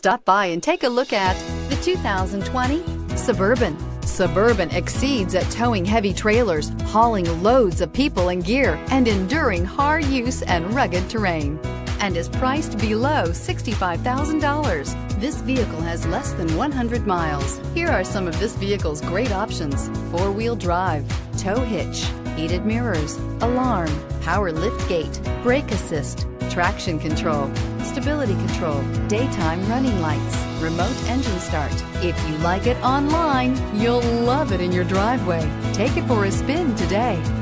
Stop by and take a look at the 2020 Suburban. Suburban excels at towing heavy trailers, hauling loads of people and gear, and enduring hard use and rugged terrain, and is priced below $65,000. This vehicle has less than 100 miles. Here are some of this vehicle's great options: four-wheel drive, tow hitch, heated mirrors, alarm, power lift gate, brake assist, traction control, stability control, daytime running lights, remote engine start. If you like it online, you'll love it in your driveway. Take it for a spin today.